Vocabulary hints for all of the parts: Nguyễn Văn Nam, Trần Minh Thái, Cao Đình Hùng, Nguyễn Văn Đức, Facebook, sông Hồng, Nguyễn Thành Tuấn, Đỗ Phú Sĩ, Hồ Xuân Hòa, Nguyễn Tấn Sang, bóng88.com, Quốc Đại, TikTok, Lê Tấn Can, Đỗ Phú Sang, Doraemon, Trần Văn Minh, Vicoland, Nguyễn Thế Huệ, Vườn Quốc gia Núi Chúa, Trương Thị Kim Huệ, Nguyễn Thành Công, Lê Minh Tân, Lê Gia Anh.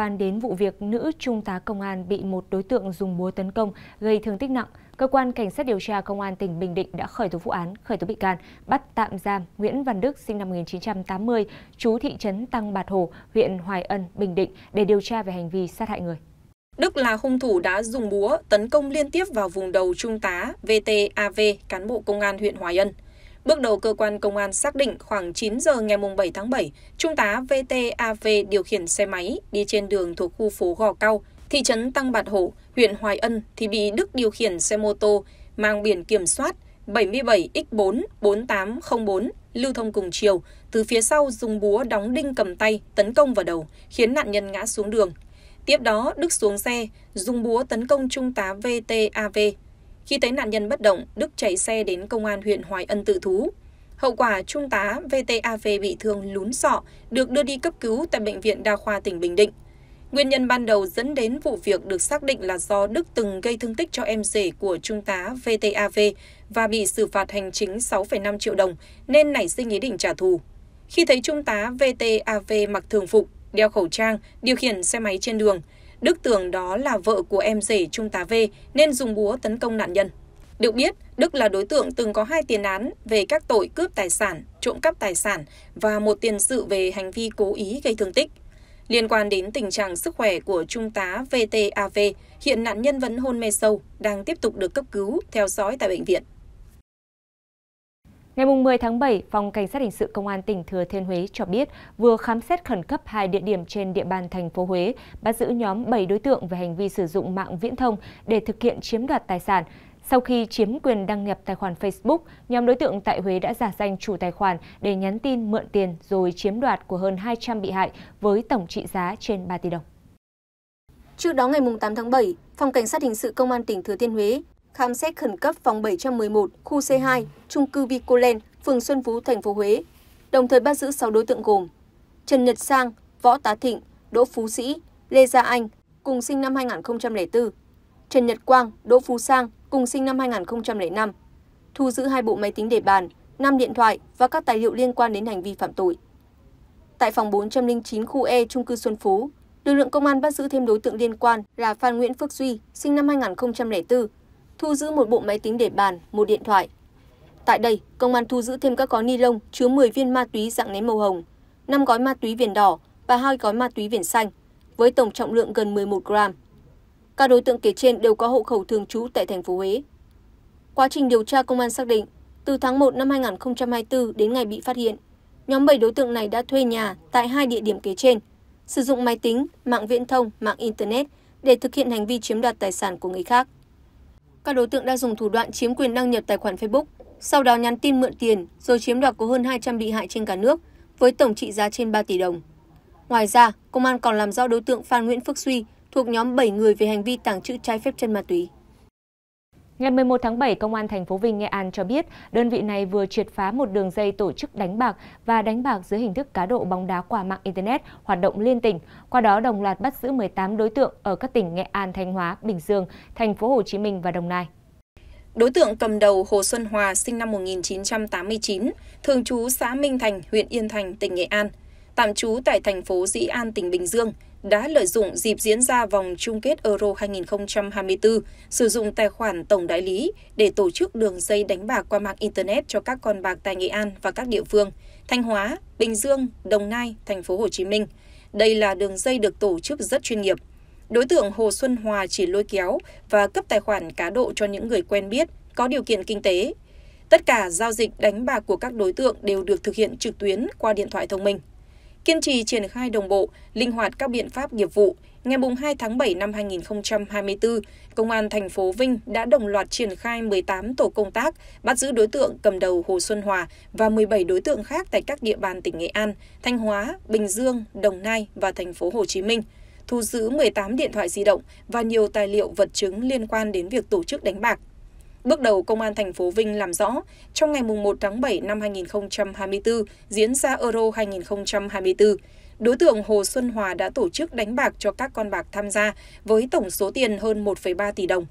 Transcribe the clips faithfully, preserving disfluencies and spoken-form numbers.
quan đến vụ việc nữ trung tá công an bị một đối tượng dùng búa tấn công gây thương tích nặng, Cơ quan Cảnh sát điều tra Công an tỉnh Bình Định đã khởi tố vụ án, khởi tố bị can, bắt tạm giam Nguyễn Văn Đức sinh năm một nghìn chín trăm tám mươi, trú thị trấn Tăng Bạt Hồ, huyện Hoài Ân, Bình Định để điều tra về hành vi sát hại người. Đức là hung thủ đã dùng búa tấn công liên tiếp vào vùng đầu trung tá vê tê a vê, cán bộ công an huyện Hoài Ân. Bước đầu, cơ quan công an xác định khoảng chín giờ ngày bảy tháng bảy, trung tá vê tê a vê điều khiển xe máy đi trên đường thuộc khu phố Gò Cao, thị trấn Tăng Bạt Hổ, huyện Hoài Ân thì bị Đức điều khiển xe mô tô mang biển kiểm soát bảy mươi bảy X bốn bốn tám không bốn lưu thông cùng chiều, từ phía sau dùng búa đóng đinh cầm tay tấn công vào đầu, khiến nạn nhân ngã xuống đường. Tiếp đó, Đức xuống xe, dùng búa tấn công trung tá vê tê a vê. Khi thấy nạn nhân bất động, Đức chạy xe đến công an huyện Hoài Ân tự thú. Hậu quả, trung tá vê tê a vê bị thương lún sọ, được đưa đi cấp cứu tại Bệnh viện Đa khoa tỉnh Bình Định. Nguyên nhân ban đầu dẫn đến vụ việc được xác định là do Đức từng gây thương tích cho em rể của trung tá vê tê a vê và bị xử phạt hành chính sáu phẩy năm triệu đồng nên nảy sinh ý định trả thù. Khi thấy trung tá vê tê a vê mặc thường phục, đeo khẩu trang, điều khiển xe máy trên đường, Đức tưởng đó là vợ của em rể trung tá V nên dùng búa tấn công nạn nhân. Được biết, Đức là đối tượng từng có hai tiền án về các tội cướp tài sản, trộm cắp tài sản và một tiền sự về hành vi cố ý gây thương tích. Liên quan đến tình trạng sức khỏe của trung tá vê tê a vê, hiện nạn nhân vẫn hôn mê sâu, đang tiếp tục được cấp cứu, theo dõi tại bệnh viện. Ngày mười tháng bảy, Phòng Cảnh sát Hình sự Công an tỉnh Thừa Thiên Huế cho biết vừa khám xét khẩn cấp hai địa điểm trên địa bàn thành phố Huế, bắt giữ nhóm bảy đối tượng về hành vi sử dụng mạng viễn thông để thực hiện chiếm đoạt tài sản. Sau khi chiếm quyền đăng nhập tài khoản Facebook, nhóm đối tượng tại Huế đã giả danh chủ tài khoản để nhắn tin mượn tiền rồi chiếm đoạt của hơn hai trăm bị hại với tổng trị giá trên ba tỷ đồng. Trước đó ngày tám tháng bảy, Phòng Cảnh sát Hình sự Công an tỉnh Thừa Thiên Huế khám xét khẩn cấp phòng bảy trăm mười một, khu C hai, chung cư Vicoland, phường Xuân Phú, thành phố Huế, đồng thời bắt giữ sáu đối tượng gồm Trần Nhật Sang, Võ Tá Thịnh, Đỗ Phú Sĩ, Lê Gia Anh, cùng sinh năm hai nghìn không trăm lẻ bốn, Trần Nhật Quang, Đỗ Phú Sang, cùng sinh năm hai nghìn không trăm lẻ năm, thu giữ hai bộ máy tính để bàn, năm điện thoại và các tài liệu liên quan đến hành vi phạm tội. Tại phòng bốn không chín khu E, chung cư Xuân Phú, lực lượng công an bắt giữ thêm đối tượng liên quan là Phan Nguyễn Phước Duy, sinh năm hai nghìn không trăm lẻ bốn, thu giữ một bộ máy tính để bàn, một điện thoại. Tại đây, công an thu giữ thêm các gói ni lông chứa mười viên ma túy dạng nén màu hồng, năm gói ma túy viền đỏ và hai gói ma túy viền xanh, với tổng trọng lượng gần mười một gram. Các đối tượng kể trên đều có hộ khẩu thường trú tại thành phố Huế. Quá trình điều tra, công an xác định, từ tháng một năm hai nghìn không trăm hai mươi tư đến ngày bị phát hiện, nhóm bảy đối tượng này đã thuê nhà tại hai địa điểm kể trên, sử dụng máy tính, mạng viễn thông, mạng Internet để thực hiện hành vi chiếm đoạt tài sản của người khác. Các đối tượng đã dùng thủ đoạn chiếm quyền đăng nhập tài khoản Facebook, sau đó nhắn tin mượn tiền rồi chiếm đoạt của hơn hai trăm bị hại trên cả nước với tổng trị giá trên ba tỷ đồng. Ngoài ra, công an còn làm rõ đối tượng Phan Nguyễn Phước Duy thuộc nhóm bảy người về hành vi tàng trữ trái phép chân ma túy. Ngày mười một tháng bảy, Công an thành phố Vinh, Nghệ An cho biết đơn vị này vừa triệt phá một đường dây tổ chức đánh bạc và đánh bạc dưới hình thức cá độ bóng đá qua mạng Internet hoạt động liên tỉnh. Qua đó đồng loạt bắt giữ mười tám đối tượng ở các tỉnh Nghệ An, Thanh Hóa, Bình Dương, thành phố Hồ Chí Minh và Đồng Nai. Đối tượng cầm đầu Hồ Xuân Hòa sinh năm một nghìn chín trăm tám mươi chín, thường trú xã Minh Thành, huyện Yên Thành, tỉnh Nghệ An, tạm trú tại thành phố Dĩ An, tỉnh Bình Dương, đã lợi dụng dịp diễn ra vòng chung kết Euro hai nghìn không trăm hai mươi tư, sử dụng tài khoản tổng đại lý để tổ chức đường dây đánh bạc qua mạng Internet cho các con bạc tại Nghệ An và các địa phương, Thanh Hóa, Bình Dương, Đồng Nai, thành phố Hồ Chí Minh. Đây là đường dây được tổ chức rất chuyên nghiệp. Đối tượng Hồ Xuân Hòa chỉ lôi kéo và cấp tài khoản cá độ cho những người quen biết, có điều kiện kinh tế. Tất cả giao dịch đánh bạc của các đối tượng đều được thực hiện trực tuyến qua điện thoại thông minh. Kiên trì triển khai đồng bộ, linh hoạt các biện pháp nghiệp vụ, ngày hai tháng bảy năm hai nghìn không trăm hai mươi tư, Công an thành phố Vinh đã đồng loạt triển khai mười tám tổ công tác bắt giữ đối tượng cầm đầu Hồ Xuân Hòa và mười bảy đối tượng khác tại các địa bàn tỉnh Nghệ An, Thanh Hóa, Bình Dương, Đồng Nai và thành phố Hồ Chí Minh, thu giữ mười tám điện thoại di động và nhiều tài liệu vật chứng liên quan đến việc tổ chức đánh bạc. Bước đầu, Công an thành phố Vinh làm rõ, trong ngày một tháng bảy năm hai nghìn không trăm hai mươi tư diễn ra Euro hai nghìn không trăm hai mươi tư, đối tượng Hồ Xuân Hòa đã tổ chức đánh bạc cho các con bạc tham gia với tổng số tiền hơn một phẩy ba tỷ đồng.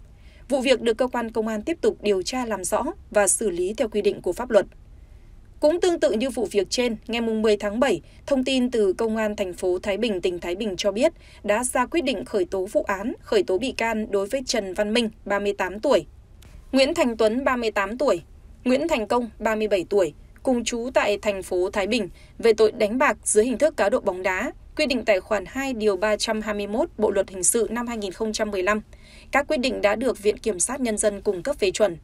Vụ việc được cơ quan công an tiếp tục điều tra làm rõ và xử lý theo quy định của pháp luật. Cũng tương tự như vụ việc trên, ngày mười tháng bảy, thông tin từ Công an thành phố Thái Bình, tỉnh Thái Bình cho biết đã ra quyết định khởi tố vụ án, khởi tố bị can đối với Trần Văn Minh, ba mươi tám tuổi, Nguyễn Thành Tuấn, ba mươi tám tuổi, Nguyễn Thành Công, ba mươi bảy tuổi, cùng trú tại thành phố Thái Bình về tội đánh bạc dưới hình thức cá độ bóng đá, quy định tại khoản hai điều ba trăm hai mươi mốt Bộ Luật Hình sự năm hai nghìn không trăm mười lăm. Các quyết định đã được Viện Kiểm sát Nhân dân cung cấp phê chuẩn.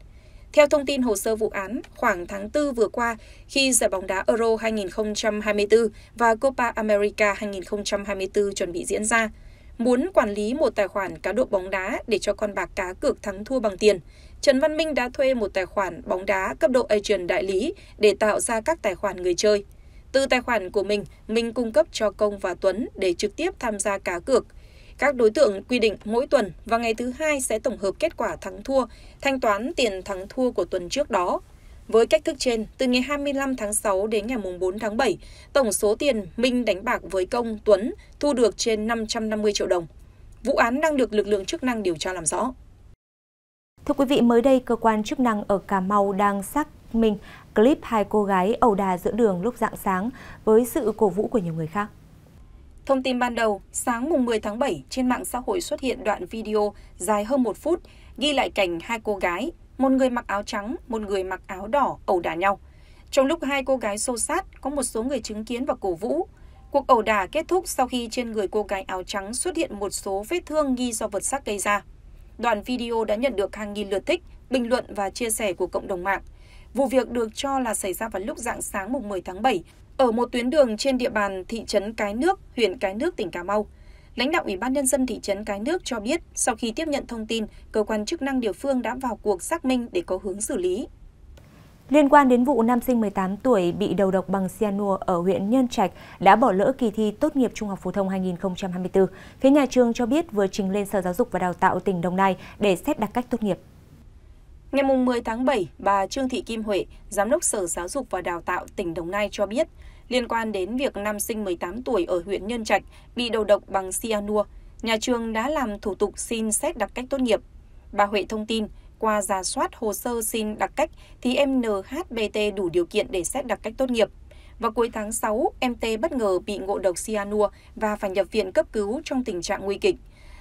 Theo thông tin hồ sơ vụ án, khoảng tháng tư vừa qua, khi giải bóng đá Euro hai nghìn không trăm hai mươi tư và Copa America hai nghìn không trăm hai mươi tư chuẩn bị diễn ra, muốn quản lý một tài khoản cá độ bóng đá để cho con bạc cá cược thắng thua bằng tiền, Trần Văn Minh đã thuê một tài khoản bóng đá cấp độ Asian đại lý để tạo ra các tài khoản người chơi. Từ tài khoản của mình, Minh cung cấp cho Công và Tuấn để trực tiếp tham gia cá cược. Các đối tượng quy định mỗi tuần và ngày thứ hai sẽ tổng hợp kết quả thắng thua, thanh toán tiền thắng thua của tuần trước đó. Với cách thức trên, từ ngày hai mươi lăm tháng sáu đến ngày bốn tháng bảy, tổng số tiền Minh đánh bạc với Công, Tuấn thu được trên năm trăm năm mươi triệu đồng. Vụ án đang được lực lượng chức năng điều tra làm rõ. Thưa quý vị, mới đây, cơ quan chức năng ở Cà Mau đang xác minh clip hai cô gái ẩu đà giữa đường lúc rạng sáng với sự cổ vũ của nhiều người khác. Thông tin ban đầu, sáng mùng mười tháng bảy, trên mạng xã hội xuất hiện đoạn video dài hơn một phút, ghi lại cảnh hai cô gái, một người mặc áo trắng, một người mặc áo đỏ, ẩu đả nhau. Trong lúc hai cô gái xô xát, có một số người chứng kiến và cổ vũ. Cuộc ẩu đả kết thúc sau khi trên người cô gái áo trắng xuất hiện một số vết thương nghi do vật sắc gây ra. Đoạn video đã nhận được hàng nghìn lượt thích, bình luận và chia sẻ của cộng đồng mạng. Vụ việc được cho là xảy ra vào lúc rạng sáng mùng mười tháng bảy, ở một tuyến đường trên địa bàn thị trấn Cái Nước, huyện Cái Nước, tỉnh Cà Mau. Lãnh đạo Ủy ban Nhân dân thị trấn Cái Nước cho biết, sau khi tiếp nhận thông tin, cơ quan chức năng địa phương đã vào cuộc xác minh để có hướng xử lý. Liên quan đến vụ nam sinh mười tám tuổi bị đầu độc bằng cyanua ở huyện Nhân Trạch đã bỏ lỡ kỳ thi tốt nghiệp trung học phổ thông hai nghìn không trăm hai mươi tư, phía nhà trường cho biết vừa trình lên Sở Giáo dục và Đào tạo tỉnh Đồng Nai để xét đặc cách tốt nghiệp. Ngày mười tháng bảy, bà Trương Thị Kim Huệ, Giám đốc Sở Giáo dục và Đào tạo tỉnh Đồng Nai cho biết, liên quan đến việc nam sinh mười tám tuổi ở huyện Nhân Trạch bị đầu độc bằng cyanua, nhà trường đã làm thủ tục xin xét đặc cách tốt nghiệp. Bà Huệ thông tin, qua rà soát hồ sơ xin đặc cách thì em en hát bê tê đủ điều kiện để xét đặc cách tốt nghiệp. Vào cuối tháng sáu, em T bất ngờ bị ngộ độc cyanua và phải nhập viện cấp cứu trong tình trạng nguy kịch.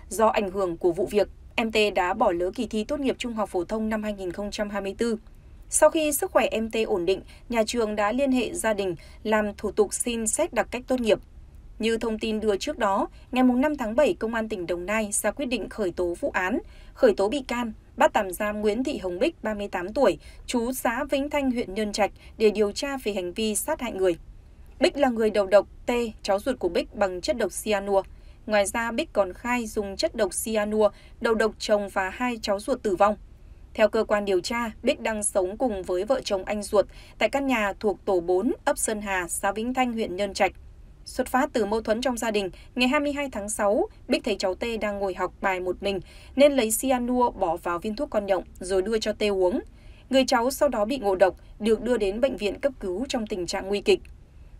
Do ảnh hưởng của vụ việc, em T đã bỏ lỡ kỳ thi tốt nghiệp trung học phổ thông năm hai nghìn không trăm hai mươi tư. Sau khi sức khỏe em T ổn định, nhà trường đã liên hệ gia đình làm thủ tục xin xét đặc cách tốt nghiệp. Như thông tin đưa trước đó, ngày năm tháng bảy, Công an tỉnh Đồng Nai ra quyết định khởi tố vụ án, khởi tố bị can, bắt tạm giam Nguyễn Thị Hồng Bích, ba mươi tám tuổi, trú xã Vĩnh Thanh, huyện Nhân Trạch để điều tra về hành vi sát hại người. Bích là người đầu độc T, cháu ruột của Bích, bằng chất độc cyanua. Ngoài ra, Bích còn khai dùng chất độc cyanua đầu độc chồng và hai cháu ruột tử vong. Theo cơ quan điều tra, Bích đang sống cùng với vợ chồng anh ruột tại căn nhà thuộc tổ bốn, ấp Sơn Hà, xã Vĩnh Thanh, huyện Nhân Trạch. Xuất phát từ mâu thuẫn trong gia đình, ngày hai mươi hai tháng sáu, Bích thấy cháu T đang ngồi học bài một mình nên lấy cyanua bỏ vào viên thuốc con nhộng rồi đưa cho T uống. Người cháu sau đó bị ngộ độc, được đưa đến bệnh viện cấp cứu trong tình trạng nguy kịch.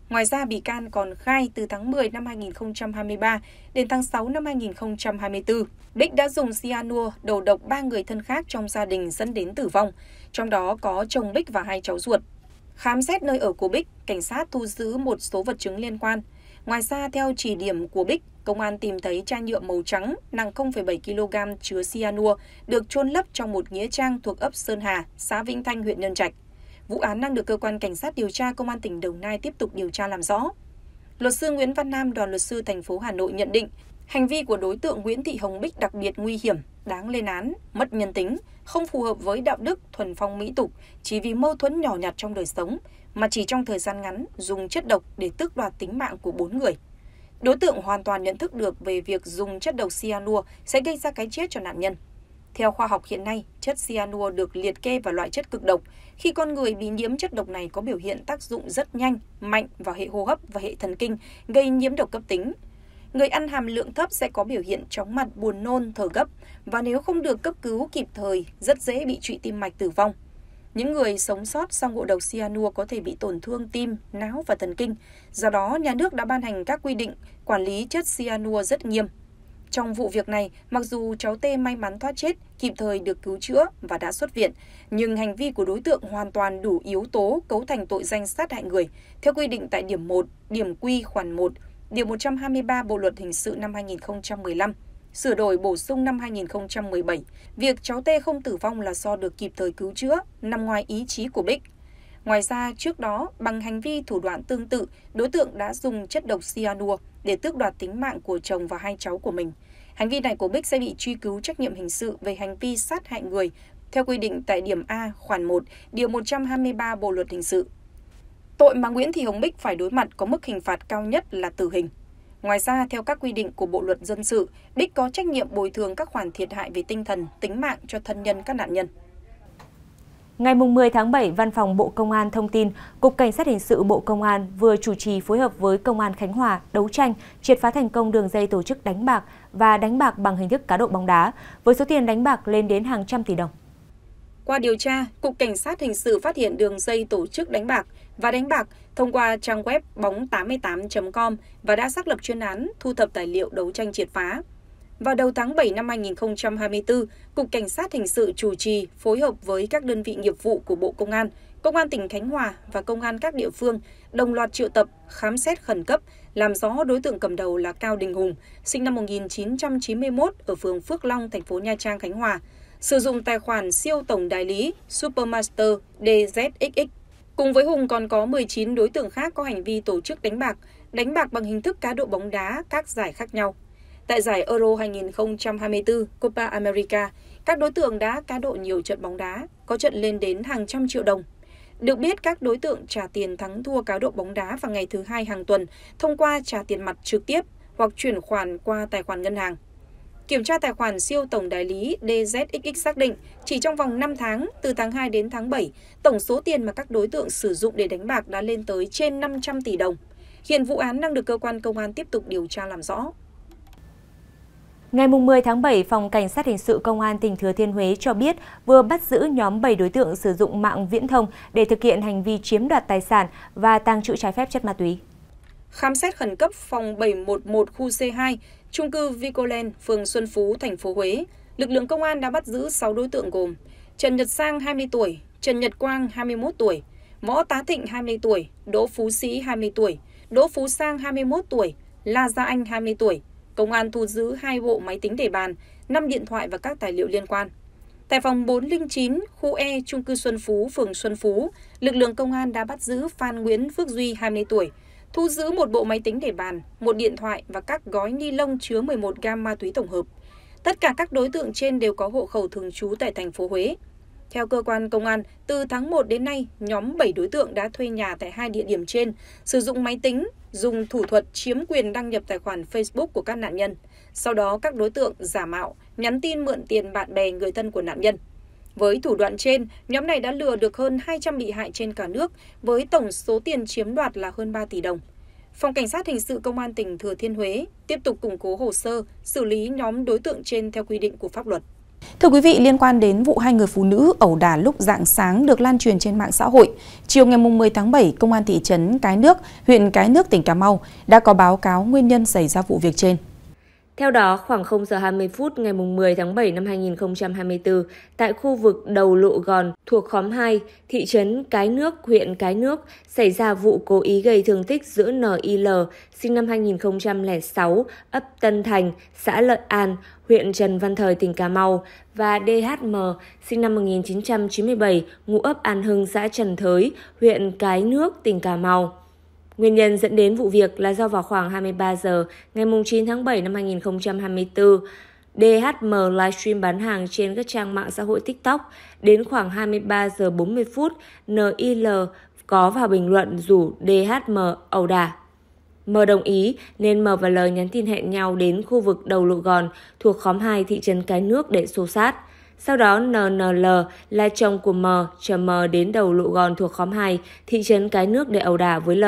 Ngoài ra, bị can còn khai từ tháng mười năm hai nghìn không trăm hai mươi ba đến tháng sáu năm hai nghìn không trăm hai mươi tư, Bích đã dùng cyanua đầu độc ba người thân khác trong gia đình dẫn đến tử vong, trong đó có chồng Bích và hai cháu ruột. Khám xét nơi ở của Bích, cảnh sát thu giữ một số vật chứng liên quan. Ngoài ra, theo chỉ điểm của Bích, công an tìm thấy chai nhựa màu trắng nặng không phẩy bảy ki lô gam chứa cyanua được chôn lấp trong một nghĩa trang thuộc ấp Sơn Hà, xã Vĩnh Thanh, huyện Nhân Trạch. Vụ án đang được cơ quan cảnh sát điều tra Công an tỉnh Đồng Nai tiếp tục điều tra làm rõ. Luật sư Nguyễn Văn Nam, đoàn luật sư thành phố Hà Nội nhận định, hành vi của đối tượng Nguyễn Thị Hồng Bích đặc biệt nguy hiểm, đáng lên án, mất nhân tính, không phù hợp với đạo đức, thuần phong mỹ tục, chỉ vì mâu thuẫn nhỏ nhặt trong đời sống, mà chỉ trong thời gian ngắn dùng chất độc để tước đoạt tính mạng của bốn người. Đối tượng hoàn toàn nhận thức được về việc dùng chất độc cyanua sẽ gây ra cái chết cho nạn nhân. Theo khoa học hiện nay, chất cyanua được liệt kê vào loại chất cực độc. Khi con người bị nhiễm chất độc này có biểu hiện tác dụng rất nhanh, mạnh vào hệ hô hấp và hệ thần kinh, gây nhiễm độc cấp tính. Người ăn hàm lượng thấp sẽ có biểu hiện chóng mặt, buồn nôn, thở gấp và nếu không được cấp cứu kịp thời, rất dễ bị trụy tim mạch tử vong. Những người sống sót sau ngộ độc cyanua có thể bị tổn thương tim, não và thần kinh. Do đó, nhà nước đã ban hành các quy định quản lý chất cyanua rất nghiêm. Trong vụ việc này, mặc dù cháu T may mắn thoát chết, kịp thời được cứu chữa và đã xuất viện, nhưng hành vi của đối tượng hoàn toàn đủ yếu tố cấu thành tội danh sát hại người, theo quy định tại điểm một, điểm Q khoản một, điều một trăm hai mươi ba Bộ Luật Hình sự năm hai nghìn không trăm mười lăm, sửa đổi bổ sung năm hai nghìn không trăm mười bảy. Việc cháu T không tử vong là do được kịp thời cứu chữa, nằm ngoài ý chí của Bích. Ngoài ra, trước đó, bằng hành vi thủ đoạn tương tự, đối tượng đã dùng chất độc cyanua để tước đoạt tính mạng của chồng và hai cháu của mình. Hành vi này của Bích sẽ bị truy cứu trách nhiệm hình sự về hành vi sát hại người, theo quy định tại điểm A, khoản một, điều một trăm hai mươi ba Bộ Luật Hình sự. Tội mà Nguyễn Thị Hồng Bích phải đối mặt có mức hình phạt cao nhất là tử hình. Ngoài ra, theo các quy định của Bộ Luật Dân sự, Bích có trách nhiệm bồi thường các khoản thiệt hại về tinh thần, tính mạng cho thân nhân các nạn nhân. Ngày mười tháng bảy, Văn phòng Bộ Công an thông tin, Cục Cảnh sát Hình sự Bộ Công an vừa chủ trì phối hợp với Công an Khánh Hòa đấu tranh, triệt phá thành công đường dây tổ chức đánh bạc và đánh bạc bằng hình thức cá độ bóng đá, với số tiền đánh bạc lên đến hàng trăm tỷ đồng. Qua điều tra, Cục Cảnh sát Hình sự phát hiện đường dây tổ chức đánh bạc và đánh bạc thông qua trang web bóng tám tám chấm com và đã xác lập chuyên án, thu thập tài liệu đấu tranh triệt phá. Vào đầu tháng bảy năm hai nghìn không trăm hai mươi tư, Cục Cảnh sát Hình sự chủ trì phối hợp với các đơn vị nghiệp vụ của Bộ Công an, Công an tỉnh Khánh Hòa và Công an các địa phương đồng loạt triệu tập, khám xét khẩn cấp, làm rõ đối tượng cầm đầu là Cao Đình Hùng, sinh năm một nghìn chín trăm chín mươi mốt ở phường Phước Long, thành phố Nha Trang, Khánh Hòa, sử dụng tài khoản siêu tổng đại lý Supermaster đê dét ích ích. Cùng với Hùng còn có mười chín đối tượng khác có hành vi tổ chức đánh bạc, đánh bạc bằng hình thức cá độ bóng đá các giải khác nhau. Tại giải Euro hai nghìn không trăm hai mươi tư, Copa America, các đối tượng đã cá độ nhiều trận bóng đá, có trận lên đến hàng trăm triệu đồng. Được biết, các đối tượng trả tiền thắng thua cá độ bóng đá vào ngày thứ hai hàng tuần thông qua trả tiền mặt trực tiếp hoặc chuyển khoản qua tài khoản ngân hàng. Kiểm tra tài khoản siêu tổng đại lý đê dét ích ích xác định, chỉ trong vòng năm tháng, từ tháng hai đến tháng bảy, tổng số tiền mà các đối tượng sử dụng để đánh bạc đã lên tới trên năm trăm tỷ đồng. Hiện vụ án đang được cơ quan công an tiếp tục điều tra làm rõ. Ngày mười tháng bảy, Phòng Cảnh sát Hình sự Công an tỉnh Thừa Thiên Huế cho biết vừa bắt giữ nhóm bảy đối tượng sử dụng mạng viễn thông để thực hiện hành vi chiếm đoạt tài sản và tàng trữ trái phép chất ma túy. Khám xét khẩn cấp phòng bảy một một khu C hai, trung cư Vicoland, phường Xuân Phú, thành phố Huế, lực lượng công an đã bắt giữ sáu đối tượng gồm Trần Nhật Sang, hai mươi tuổi, Trần Nhật Quang, hai mươi mốt tuổi, Võ Tá Thịnh, hai mươi tuổi, Đỗ Phú Sĩ, hai mươi tuổi, Đỗ Phú Sang, hai mươi mốt tuổi, Lê Gia Anh, hai mươi tuổi. Công an thu giữ hai bộ máy tính để bàn, năm điện thoại và các tài liệu liên quan. Tại phòng bốn không chín, khu E, trung cư Xuân Phú, phường Xuân Phú, lực lượng công an đã bắt giữ Phan Nguyễn Phước Duy, hai mươi tuổi, thu giữ một bộ máy tính để bàn, một điện thoại và các gói ni lông chứa mười một gam ma túy tổng hợp. Tất cả các đối tượng trên đều có hộ khẩu thường trú tại thành phố Huế. Theo cơ quan công an, từ tháng một đến nay, nhóm bảy đối tượng đã thuê nhà tại hai địa điểm trên, sử dụng máy tính, dùng thủ thuật chiếm quyền đăng nhập tài khoản Facebook của các nạn nhân. Sau đó, các đối tượng giả mạo, nhắn tin mượn tiền bạn bè người thân của nạn nhân. Với thủ đoạn trên, nhóm này đã lừa được hơn hai trăm bị hại trên cả nước, với tổng số tiền chiếm đoạt là hơn ba tỷ đồng. Phòng Cảnh sát Hình sự Công an tỉnh Thừa Thiên Huế tiếp tục củng cố hồ sơ, xử lý nhóm đối tượng trên theo quy định của pháp luật. Thưa quý vị, liên quan đến vụ hai người phụ nữ ẩu đả lúc rạng sáng được lan truyền trên mạng xã hội, chiều ngày mười tháng bảy, Công an thị trấn Cái Nước, huyện Cái Nước, tỉnh Cà Mau đã có báo cáo nguyên nhân xảy ra vụ việc trên. Theo đó, khoảng không giờ hai mươi phút ngày mười tháng bảy năm hai nghìn không trăm hai mươi tư, tại khu vực đầu Lộ Gòn thuộc khóm hai, thị trấn Cái Nước, huyện Cái Nước, xảy ra vụ cố ý gây thương tích giữa en i lờ, sinh năm hai nghìn không trăm lẻ sáu, ấp Tân Thành, xã Lợi An, huyện Trần Văn Thời, tỉnh Cà Mau, và đê hát em, sinh năm một nghìn chín trăm chín mươi bảy, ngụ ấp An Hưng, xã Trần Thới, huyện Cái Nước, tỉnh Cà Mau. Nguyên nhân dẫn đến vụ việc là do vào khoảng hai mươi ba giờ ngày chín tháng bảy năm hai nghìn không trăm hai mươi tư, đê hát em livestream bán hàng trên các trang mạng xã hội TikTok. Đến khoảng hai mươi ba giờ bốn mươi phút, en i lờ có vào bình luận rủ đê hát em ẩu đả. M đồng ý nên M và L nhắn tin hẹn nhau đến khu vực đầu Lộ Gòn thuộc khóm hai thị trấn Cái Nước để xô xát. Sau đó en en lờ là chồng của M chờ M đến đầu Lộ Gòn thuộc khóm hai thị trấn Cái Nước để ẩu đả với L.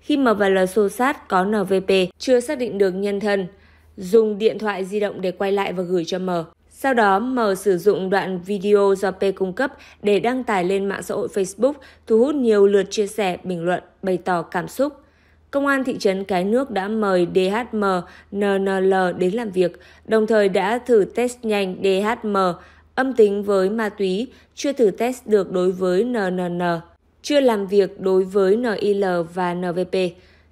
Khi M và L xô xát có en vê pê chưa xác định được nhân thân, dùng điện thoại di động để quay lại và gửi cho M. Sau đó M sử dụng đoạn video do P cung cấp để đăng tải lên mạng xã hội Facebook, thu hút nhiều lượt chia sẻ, bình luận, bày tỏ cảm xúc. Công an thị trấn Cái Nước đã mời đê hát em, en en lờ đến làm việc, đồng thời đã thử test nhanh đê hát em âm tính với ma túy, chưa thử test được đối với en en en, chưa làm việc đối với en i lờ và en vê pê.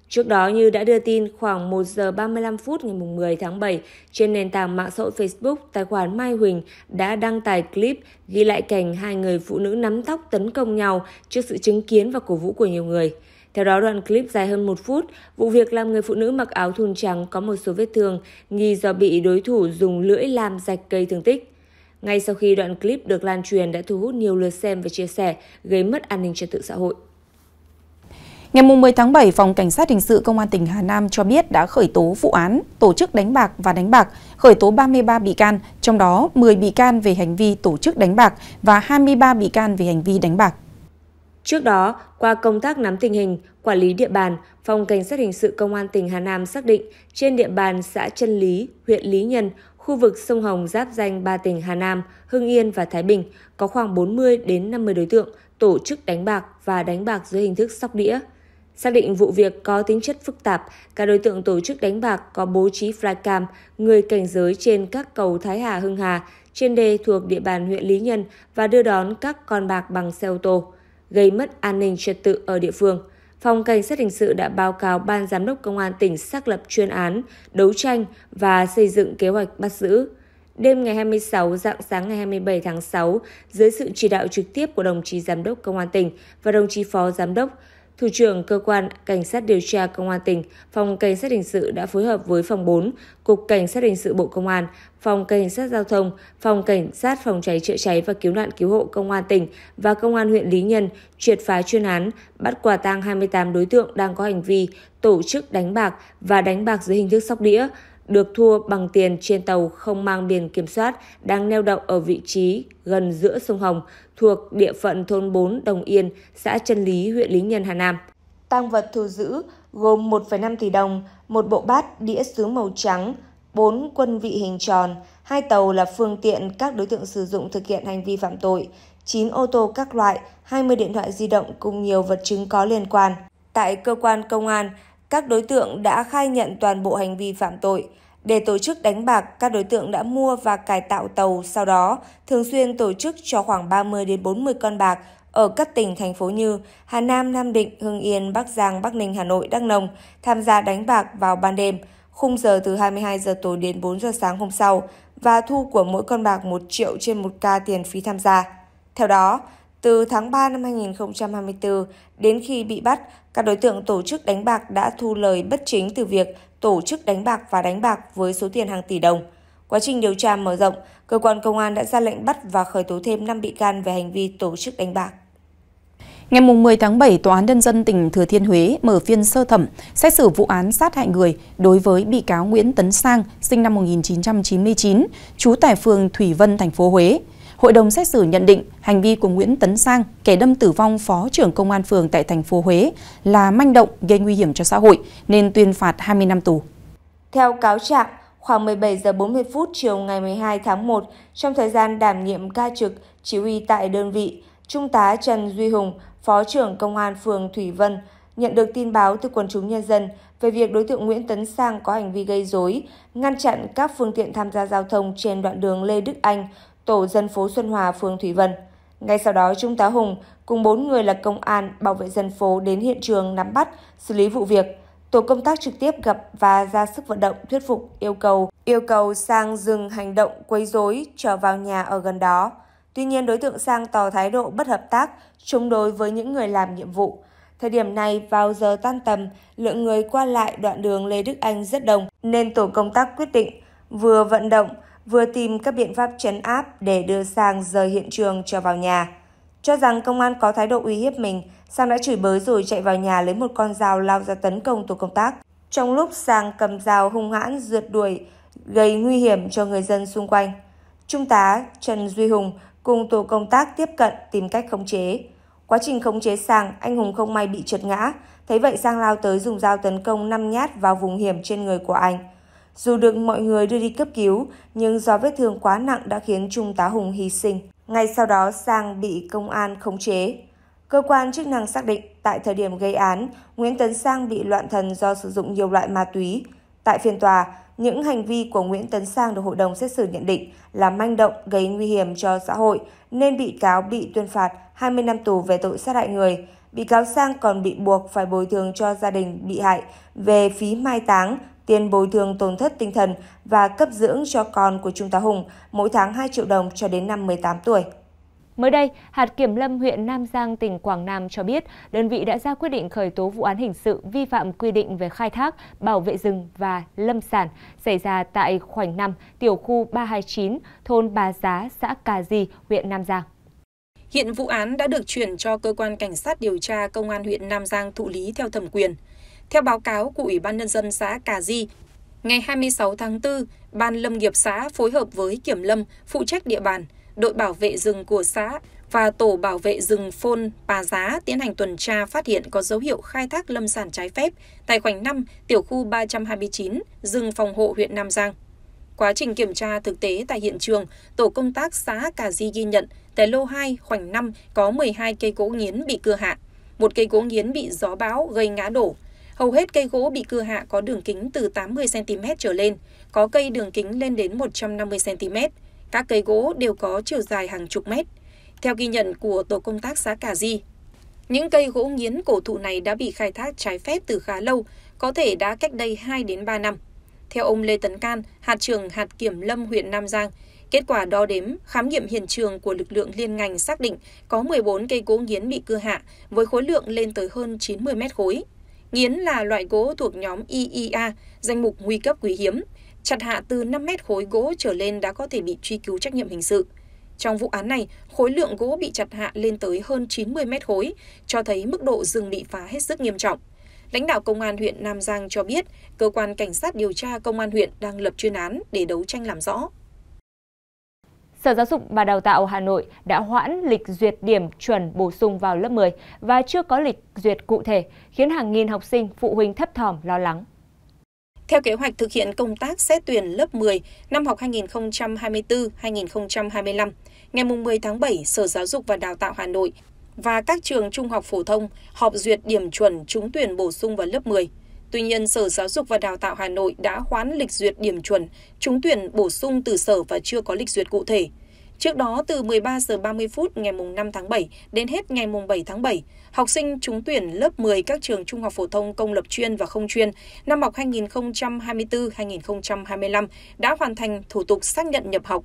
Trước đó, như đã đưa tin, khoảng một giờ ba mươi lăm phút ngày mười tháng bảy, trên nền tảng mạng xã hội Facebook, tài khoản Mai Huỳnh đã đăng tải clip ghi lại cảnh hai người phụ nữ nắm tóc tấn công nhau trước sự chứng kiến và cổ vũ của nhiều người. Theo đó, đoạn clip dài hơn một phút, vụ việc làm người phụ nữ mặc áo thun trắng có một số vết thương, nghi do bị đối thủ dùng lưỡi làm rạch gây thương tích. Ngay sau khi đoạn clip được lan truyền đã thu hút nhiều lượt xem và chia sẻ, gây mất an ninh trật tự xã hội. Ngày mười tháng bảy, Phòng Cảnh sát Hình sự Công an tỉnh Hà Nam cho biết đã khởi tố vụ án tổ chức đánh bạc và đánh bạc, khởi tố ba mươi ba bị can, trong đó mười bị can về hành vi tổ chức đánh bạc và hai mươi ba bị can về hành vi đánh bạc. Trước đó, qua công tác nắm tình hình, quản lý địa bàn, Phòng Cảnh sát Hình sự Công an tỉnh Hà Nam xác định trên địa bàn xã Chân Lý, huyện Lý Nhân, khu vực sông Hồng giáp danh ba tỉnh Hà Nam, Hưng Yên và Thái Bình có khoảng bốn mươi đến năm mươi đối tượng tổ chức đánh bạc và đánh bạc dưới hình thức sóc đĩa. Xác định vụ việc có tính chất phức tạp, các đối tượng tổ chức đánh bạc có bố trí flycam, người cảnh giới trên các cầu Thái Hà, Hưng Hà, trên đê thuộc địa bàn huyện Lý Nhân và đưa đón các con bạc bằng xe ô tô, gây mất an ninh trật tự ở địa phương. Phòng Cảnh sát Hình sự đã báo cáo Ban Giám đốc Công an tỉnh xác lập chuyên án, đấu tranh và xây dựng kế hoạch bắt giữ. Đêm ngày hai mươi sáu, rạng sáng ngày hai mươi bảy tháng sáu, dưới sự chỉ đạo trực tiếp của đồng chí Giám đốc Công an tỉnh và đồng chí Phó Giám đốc, Thủ trưởng Cơ quan Cảnh sát Điều tra Công an tỉnh, Phòng Cảnh sát Hình sự đã phối hợp với Phòng bốn, Cục Cảnh sát Hình sự Bộ Công an, Phòng Cảnh sát Giao thông, Phòng Cảnh sát Phòng cháy chữa cháy và Cứu nạn Cứu hộ Công an tỉnh và Công an huyện Lý Nhân triệt phá chuyên án, bắt quả tang hai mươi tám đối tượng đang có hành vi tổ chức đánh bạc và đánh bạc dưới hình thức sóc đĩa, được thua bằng tiền trên tàu không mang biển kiểm soát đang neo đậu ở vị trí gần giữa sông Hồng thuộc địa phận thôn bốn Đồng Yên, xã Chân Lý, huyện Lý Nhân, Hà Nam. Tang vật thu giữ gồm một phẩy năm tỷ đồng, một bộ bát đĩa sứ màu trắng, bốn quân vị hình tròn, hai tàu là phương tiện các đối tượng sử dụng thực hiện hành vi phạm tội, chín ô tô các loại, hai mươi điện thoại di động cùng nhiều vật chứng có liên quan. Tại cơ quan công an, các đối tượng đã khai nhận toàn bộ hành vi phạm tội. Để tổ chức đánh bạc, các đối tượng đã mua và cải tạo tàu, sau đó thường xuyên tổ chức cho khoảng ba mươi đến bốn mươi con bạc ở các tỉnh, thành phố như Hà Nam, Nam Định, Hưng Yên, Bắc Giang, Bắc Ninh, Hà Nội, Đắk Nông tham gia đánh bạc vào ban đêm, khung giờ từ hai mươi hai giờ tối đến bốn giờ sáng hôm sau và thu của mỗi con bạc một triệu trên một ca tiền phí tham gia. Theo đó, từ tháng ba năm hai nghìn không trăm hai mươi tư đến khi bị bắt, các đối tượng tổ chức đánh bạc đã thu lời bất chính từ việc tổ chức đánh bạc và đánh bạc với số tiền hàng tỷ đồng. Quá trình điều tra mở rộng, cơ quan công an đã ra lệnh bắt và khởi tố thêm năm bị can về hành vi tổ chức đánh bạc. Ngày mười tháng bảy, Tòa án Nhân dân tỉnh Thừa Thiên Huế mở phiên sơ thẩm xét xử vụ án sát hại người đối với bị cáo Nguyễn Tấn Sang, sinh năm một nghìn chín trăm chín mươi chín, trú tại phường Thủy Vân, thành phố Huế. Hội đồng xét xử nhận định hành vi của Nguyễn Tấn Sang, kẻ đâm tử vong phó trưởng công an phường tại thành phố Huế, là manh động, gây nguy hiểm cho xã hội nên tuyên phạt hai mươi năm tù. Theo cáo trạng, khoảng mười bảy giờ bốn mươi phút chiều ngày mười hai tháng một, trong thời gian đảm nhiệm ca trực chỉ huy tại đơn vị, Trung tá Trần Duy Hùng, phó trưởng công an phường Thủy Vân, nhận được tin báo từ quần chúng nhân dân về việc đối tượng Nguyễn Tấn Sang có hành vi gây rối, ngăn chặn các phương tiện tham gia giao thông trên đoạn đường Lê Đức Anh, tổ dân phố Xuân Hòa, phường Thủy Vân. Ngay sau đó, Trung tá Hùng cùng bốn người là công an, bảo vệ dân phố đến hiện trường nắm bắt, xử lý vụ việc. Tổ công tác trực tiếp gặp và ra sức vận động, thuyết phục, yêu cầu yêu cầu Sang dừng hành động quấy rối, trở vào nhà ở gần đó. Tuy nhiên, đối tượng Sang tỏ thái độ bất hợp tác, chống đối với những người làm nhiệm vụ. Thời điểm này, vào giờ tan tầm, lượng người qua lại đoạn đường Lê Đức Anh rất đông, nên tổ công tác quyết định vừa vận động, vừa tìm các biện pháp trấn áp để đưa Sang rời hiện trường trở vào nhà. Cho rằng công an có thái độ uy hiếp mình, Sang đã chửi bới rồi chạy vào nhà lấy một con dao lao ra tấn công tổ công tác. Trong lúc Sang cầm dao hung hãn rượt đuổi, gây nguy hiểm cho người dân xung quanh, Trung tá Trần Duy Hùng cùng tổ công tác tiếp cận tìm cách khống chế. Quá trình khống chế Sang, anh Hùng không may bị trượt ngã. Thấy vậy, Sang lao tới dùng dao tấn công năm nhát vào vùng hiểm trên người của anh. Dù được mọi người đưa đi cấp cứu, nhưng do vết thương quá nặng đã khiến Trung tá Hùng hy sinh. Ngay sau đó, Sang bị công an khống chế. Cơ quan chức năng xác định, tại thời điểm gây án, Nguyễn Tấn Sang bị loạn thần do sử dụng nhiều loại ma túy. Tại phiên tòa, những hành vi của Nguyễn Tấn Sang được hội đồng xét xử nhận định là manh động, gây nguy hiểm cho xã hội, nên bị cáo bị tuyên phạt hai mươi năm tù về tội sát hại người. Bị cáo Sang còn bị buộc phải bồi thường cho gia đình bị hại về phí mai táng, tiền bồi thường tổn thất tinh thần và cấp dưỡng cho con của Trung tá Hùng mỗi tháng hai triệu đồng cho đến năm mười tám tuổi. Mới đây, hạt kiểm lâm huyện Nam Giang, tỉnh Quảng Nam cho biết đơn vị đã ra quyết định khởi tố vụ án hình sự vi phạm quy định về khai thác, bảo vệ rừng và lâm sản xảy ra tại khoảnh năm, tiểu khu ba hai chín, thôn Bà Giá, xã Cà Di, huyện Nam Giang. Hiện vụ án đã được chuyển cho Cơ quan Cảnh sát điều tra Công an huyện Nam Giang thụ lý theo thẩm quyền. Theo báo cáo của Ủy ban Nhân dân xã Cà Di, ngày hai mươi sáu tháng tư, Ban Lâm nghiệp xã phối hợp với Kiểm lâm phụ trách địa bàn, đội bảo vệ rừng của xã và tổ bảo vệ rừng Phôn Pà Giá tiến hành tuần tra phát hiện có dấu hiệu khai thác lâm sản trái phép tại khoảnh năm, tiểu khu ba hai chín, rừng phòng hộ huyện Nam Giang. Quá trình kiểm tra thực tế tại hiện trường, tổ công tác xã Cà Di ghi nhận tại lô hai, khoảnh năm có mười hai cây gỗ nghiến bị cưa hạ, một cây gỗ nghiến bị gió bão gây ngã đổ. Hầu hết cây gỗ bị cưa hạ có đường kính từ tám mươi xăng ti mét trở lên, có cây đường kính lên đến một trăm năm mươi xăng ti mét. Các cây gỗ đều có chiều dài hàng chục mét. Theo ghi nhận của tổ công tác xã Cà Di, những cây gỗ nghiến cổ thụ này đã bị khai thác trái phép từ khá lâu, có thể đã cách đây hai đến ba năm. Theo ông Lê Tấn Can, hạt trưởng hạt kiểm lâm huyện Nam Giang, kết quả đo đếm, khám nghiệm hiện trường của lực lượng liên ngành xác định có mười bốn cây gỗ nghiến bị cưa hạ với khối lượng lên tới hơn chín mươi mét khối. Nghiến là loại gỗ thuộc nhóm i i a, danh mục nguy cấp quý hiếm. Chặt hạ từ năm mét khối gỗ trở lên đã có thể bị truy cứu trách nhiệm hình sự. Trong vụ án này, khối lượng gỗ bị chặt hạ lên tới hơn chín mươi mét khối, cho thấy mức độ rừng bị phá hết sức nghiêm trọng. Lãnh đạo Công an huyện Nam Giang cho biết, Cơ quan Cảnh sát điều tra Công an huyện đang lập chuyên án để đấu tranh làm rõ. Sở Giáo dục và Đào tạo Hà Nội đã hoãn lịch duyệt điểm chuẩn bổ sung vào lớp mười và chưa có lịch duyệt cụ thể, khiến hàng nghìn học sinh, phụ huynh thấp thỏm lo lắng. Theo kế hoạch thực hiện công tác xét tuyển lớp mười năm học hai nghìn không trăm hai mươi tư hai nghìn không trăm hai mươi lăm, ngày mười tháng bảy, Sở Giáo dục và Đào tạo Hà Nội và các trường trung học phổ thông họp duyệt điểm chuẩn trúng tuyển bổ sung vào lớp mười. Tuy nhiên, Sở Giáo dục và Đào tạo Hà Nội đã hoãn lịch duyệt điểm chuẩn trúng tuyển bổ sung từ sở và chưa có lịch duyệt cụ thể. Trước đó, từ mười ba giờ ba mươi phút ngày năm tháng bảy đến hết ngày bảy tháng bảy, học sinh trúng tuyển lớp mười các trường trung học phổ thông công lập chuyên và không chuyên năm học hai nghìn không trăm hai mươi tư hai nghìn không trăm hai mươi lăm đã hoàn thành thủ tục xác nhận nhập học.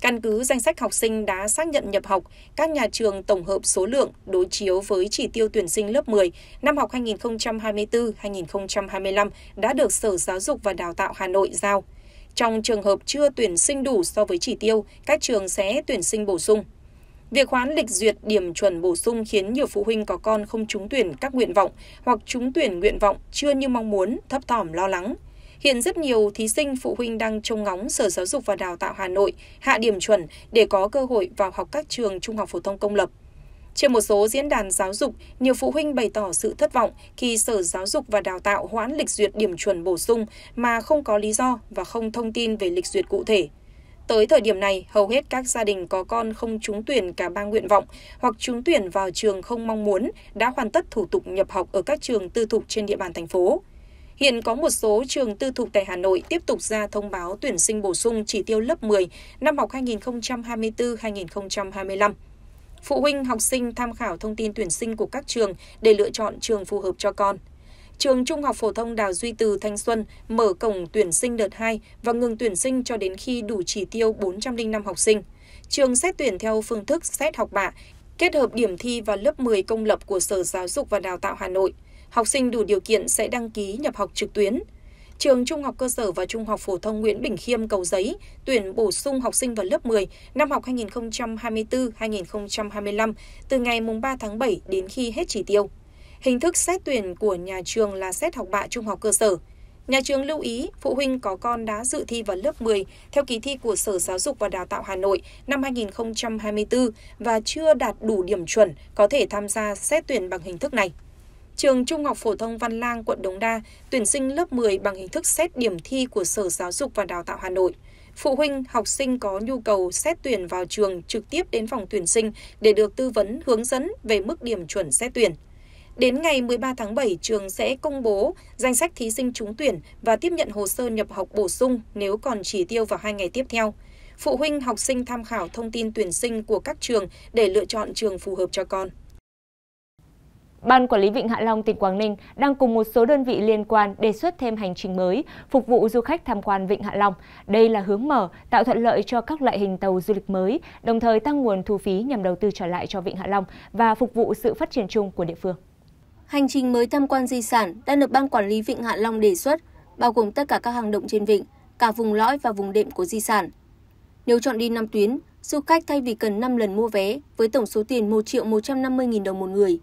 Căn cứ danh sách học sinh đã xác nhận nhập học, các nhà trường tổng hợp số lượng đối chiếu với chỉ tiêu tuyển sinh lớp mười năm học hai nghìn không trăm hai mươi tư hai nghìn không trăm hai mươi lăm đã được Sở Giáo dục và Đào tạo Hà Nội giao. Trong trường hợp chưa tuyển sinh đủ so với chỉ tiêu, các trường sẽ tuyển sinh bổ sung. Việc hoãn lịch duyệt điểm chuẩn bổ sung khiến nhiều phụ huynh có con không trúng tuyển các nguyện vọng hoặc trúng tuyển nguyện vọng chưa như mong muốn, thấp thỏm lo lắng. Hiện rất nhiều thí sinh, phụ huynh đang trông ngóng Sở Giáo dục và Đào tạo Hà Nội hạ điểm chuẩn để có cơ hội vào học các trường trung học phổ thông công lập. Trên một số diễn đàn giáo dục, nhiều phụ huynh bày tỏ sự thất vọng khi Sở Giáo dục và Đào tạo hoãn lịch duyệt điểm chuẩn bổ sung mà không có lý do và không thông tin về lịch duyệt cụ thể. Tới thời điểm này, hầu hết các gia đình có con không trúng tuyển cả ba nguyện vọng hoặc trúng tuyển vào trường không mong muốn đã hoàn tất thủ tục nhập học ở các trường tư thục trên địa bàn thành phố. Hiện có một số trường tư thục tại Hà Nội tiếp tục ra thông báo tuyển sinh bổ sung chỉ tiêu lớp mười năm học hai nghìn không trăm hai mươi tư hai nghìn không trăm hai mươi lăm. Phụ huynh, học sinh tham khảo thông tin tuyển sinh của các trường để lựa chọn trường phù hợp cho con. Trường Trung học Phổ thông Đào Duy Từ Thanh Xuân mở cổng tuyển sinh đợt hai và ngừng tuyển sinh cho đến khi đủ chỉ tiêu bốn trăm linh năm học sinh. Trường xét tuyển theo phương thức xét học bạ, kết hợp điểm thi vào lớp mười công lập của Sở Giáo dục và Đào tạo Hà Nội. Học sinh đủ điều kiện sẽ đăng ký nhập học trực tuyến. Trường Trung học Cơ sở và Trung học Phổ thông Nguyễn Bình Khiêm Cầu Giấy tuyển bổ sung học sinh vào lớp mười năm học hai nghìn không trăm hai mươi tư hai nghìn không trăm hai mươi lăm từ ngày ba tháng bảy đến khi hết chỉ tiêu. Hình thức xét tuyển của nhà trường là xét học bạ trung học cơ sở. Nhà trường lưu ý phụ huynh có con đã dự thi vào lớp mười theo kỳ thi của Sở Giáo dục và Đào tạo Hà Nội năm hai nghìn không trăm hai mươi tư và chưa đạt đủ điểm chuẩn có thể tham gia xét tuyển bằng hình thức này. Trường Trung học Phổ thông Văn Lang, quận Đống Đa tuyển sinh lớp mười bằng hình thức xét điểm thi của Sở Giáo dục và Đào tạo Hà Nội. Phụ huynh, học sinh có nhu cầu xét tuyển vào trường trực tiếp đến phòng tuyển sinh để được tư vấn hướng dẫn về mức điểm chuẩn xét tuyển. Đến ngày mười ba tháng bảy, trường sẽ công bố danh sách thí sinh trúng tuyển và tiếp nhận hồ sơ nhập học bổ sung nếu còn chỉ tiêu vào hai ngày tiếp theo. Phụ huynh, học sinh tham khảo thông tin tuyển sinh của các trường để lựa chọn trường phù hợp cho con. Ban Quản lý Vịnh Hạ Long tỉnh Quảng Ninh đang cùng một số đơn vị liên quan đề xuất thêm hành trình mới, phục vụ du khách tham quan Vịnh Hạ Long. Đây là hướng mở, tạo thuận lợi cho các loại hình tàu du lịch mới, đồng thời tăng nguồn thu phí nhằm đầu tư trở lại cho Vịnh Hạ Long và phục vụ sự phát triển chung của địa phương. Hành trình mới tham quan di sản đang được Ban Quản lý Vịnh Hạ Long đề xuất, bao gồm tất cả các hang động trên vịnh, cả vùng lõi và vùng đệm của di sản. Nếu chọn đi năm tuyến, du khách thay vì cần năm lần mua vé với tổng số tiền một triệu một trăm năm mươi nghìn đồng một người,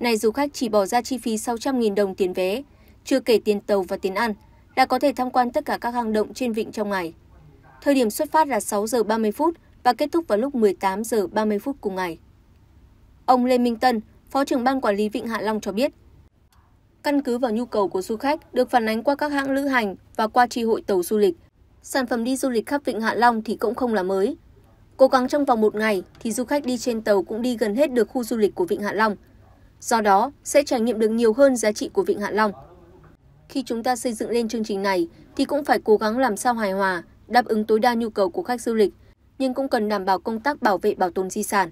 nay du khách chỉ bỏ ra chi phí sáu trăm nghìn đồng tiền vé, chưa kể tiền tàu và tiền ăn, đã có thể tham quan tất cả các hang động trên vịnh trong ngày. Thời điểm xuất phát là sáu giờ ba mươi phút và kết thúc vào lúc mười tám giờ ba mươi phút cùng ngày. Ông Lê Minh Tân, Phó trưởng Ban Quản lý Vịnh Hạ Long cho biết, căn cứ vào nhu cầu của du khách được phản ánh qua các hãng lữ hành và qua chi hội tàu du lịch, sản phẩm đi du lịch khắp Vịnh Hạ Long thì cũng không là mới. Cố gắng trong vòng một ngày thì du khách đi trên tàu cũng đi gần hết được khu du lịch của Vịnh Hạ Long. Do đó, sẽ trải nghiệm được nhiều hơn giá trị của Vịnh Hạ Long. Khi chúng ta xây dựng lên chương trình này thì cũng phải cố gắng làm sao hài hòa, đáp ứng tối đa nhu cầu của khách du lịch, nhưng cũng cần đảm bảo công tác bảo vệ bảo tồn di sản.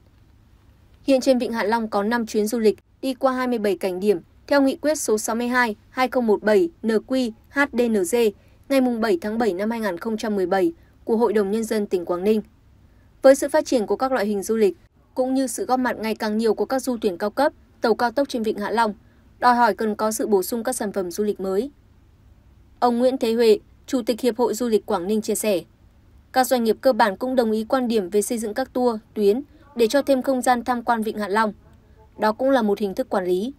Hiện trên Vịnh Hạ Long có năm chuyến du lịch đi qua hai mươi bảy cảnh điểm theo nghị quyết số sáu mươi hai trên hai nghìn không trăm mười bảy N Q H D N G ngày bảy tháng bảy năm hai nghìn không trăm mười bảy của Hội đồng Nhân dân tỉnh Quảng Ninh. Với sự phát triển của các loại hình du lịch, cũng như sự góp mặt ngày càng nhiều của các du thuyền cao cấp, tàu cao tốc trên Vịnh Hạ Long, đòi hỏi cần có sự bổ sung các sản phẩm du lịch mới. Ông Nguyễn Thế Huệ, Chủ tịch Hiệp hội Du lịch Quảng Ninh chia sẻ, các doanh nghiệp cơ bản cũng đồng ý quan điểm về xây dựng các tour, tuyến để cho thêm không gian tham quan Vịnh Hạ Long. Đó cũng là một hình thức quản lý.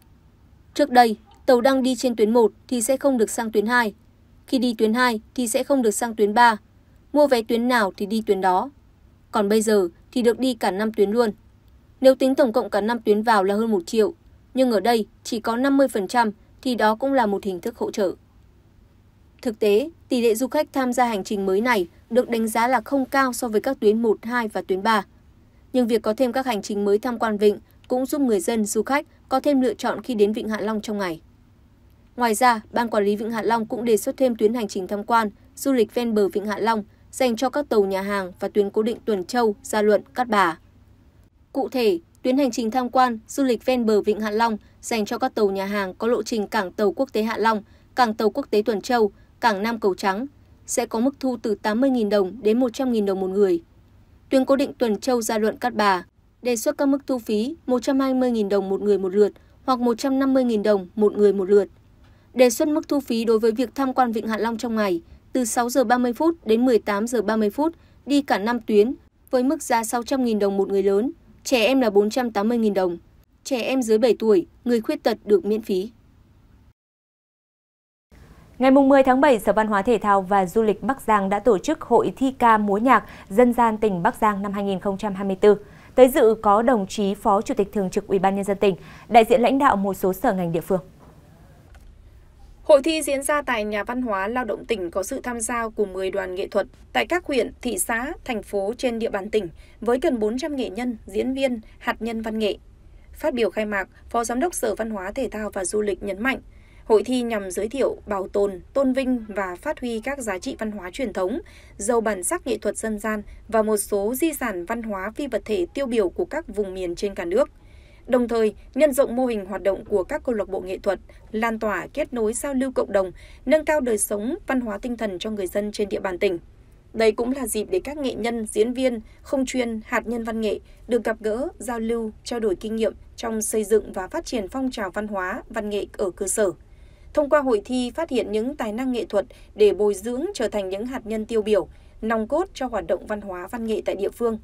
Trước đây, tàu đang đi trên tuyến một thì sẽ không được sang tuyến hai. Khi đi tuyến hai thì sẽ không được sang tuyến ba. Mua vé tuyến nào thì đi tuyến đó. Còn bây giờ thì được đi cả năm tuyến luôn. Nếu tính tổng cộng cả năm tuyến vào là hơn một triệu, nhưng ở đây chỉ có năm mươi phần trăm thì đó cũng là một hình thức hỗ trợ. Thực tế, tỷ lệ du khách tham gia hành trình mới này được đánh giá là không cao so với các tuyến một, hai và tuyến ba. Nhưng việc có thêm các hành trình mới tham quan vịnh cũng giúp người dân, du khách có thêm lựa chọn khi đến Vịnh Hạ Long trong ngày. Ngoài ra, Ban Quản lý Vịnh Hạ Long cũng đề xuất thêm tuyến hành trình tham quan, du lịch ven bờ Vịnh Hạ Long dành cho các tàu nhà hàng và tuyến cố định Tuần Châu, Gia Luận, Cát Bà. Cụ thể, tuyến hành trình tham quan, du lịch ven bờ Vịnh Hạ Long dành cho các tàu nhà hàng có lộ trình cảng tàu quốc tế Hạ Long, cảng tàu quốc tế Tuần Châu, cảng Nam Cầu Trắng sẽ có mức thu từ tám mươi nghìn đồng đến một trăm nghìn đồng một người. Tuyến cố định Tuần Châu, Gia Luận, Cát Bà đề xuất các mức thu phí một trăm hai mươi nghìn đồng một người một lượt hoặc một trăm năm mươi nghìn đồng một người một lượt. Đề xuất mức thu phí đối với việc tham quan Vịnh Hạ Long trong ngày từ sáu giờ ba mươi phút đến mười tám giờ ba mươi phút đi cả năm tuyến với mức giá sáu trăm nghìn đồng một người lớn, trẻ em là bốn trăm tám mươi nghìn đồng. Trẻ em dưới bảy tuổi, người khuyết tật được miễn phí. Ngày mười tháng bảy, Sở Văn hóa Thể thao và Du lịch Bắc Giang đã tổ chức Hội thi ca múa nhạc dân gian tỉnh Bắc Giang năm hai nghìn không trăm hai mươi tư. Tới dự có đồng chí Phó Chủ tịch Thường trực Ủy ban Nhân dân tỉnh, đại diện lãnh đạo một số sở ngành địa phương. Hội thi diễn ra tại Nhà Văn hóa Lao động tỉnh có sự tham gia của mười đoàn nghệ thuật tại các huyện, thị xã, thành phố trên địa bàn tỉnh với gần bốn trăm nghệ nhân, diễn viên, hạt nhân văn nghệ. Phát biểu khai mạc, Phó Giám đốc Sở Văn hóa Thể thao và Du lịch nhấn mạnh, hội thi nhằm giới thiệu, bảo tồn, tôn vinh và phát huy các giá trị văn hóa truyền thống, giàu bản sắc nghệ thuật dân gian và một số di sản văn hóa phi vật thể tiêu biểu của các vùng miền trên cả nước. Đồng thời, nhân rộng mô hình hoạt động của các câu lạc bộ nghệ thuật, lan tỏa kết nối giao lưu cộng đồng, nâng cao đời sống, văn hóa tinh thần cho người dân trên địa bàn tỉnh. Đây cũng là dịp để các nghệ nhân, diễn viên, không chuyên, hạt nhân văn nghệ được gặp gỡ, giao lưu, trao đổi kinh nghiệm trong xây dựng và phát triển phong trào văn hóa, văn nghệ ở cơ sở. Thông qua hội thi phát hiện những tài năng nghệ thuật để bồi dưỡng trở thành những hạt nhân tiêu biểu, nòng cốt cho hoạt động văn hóa văn nghệ tại địa phương.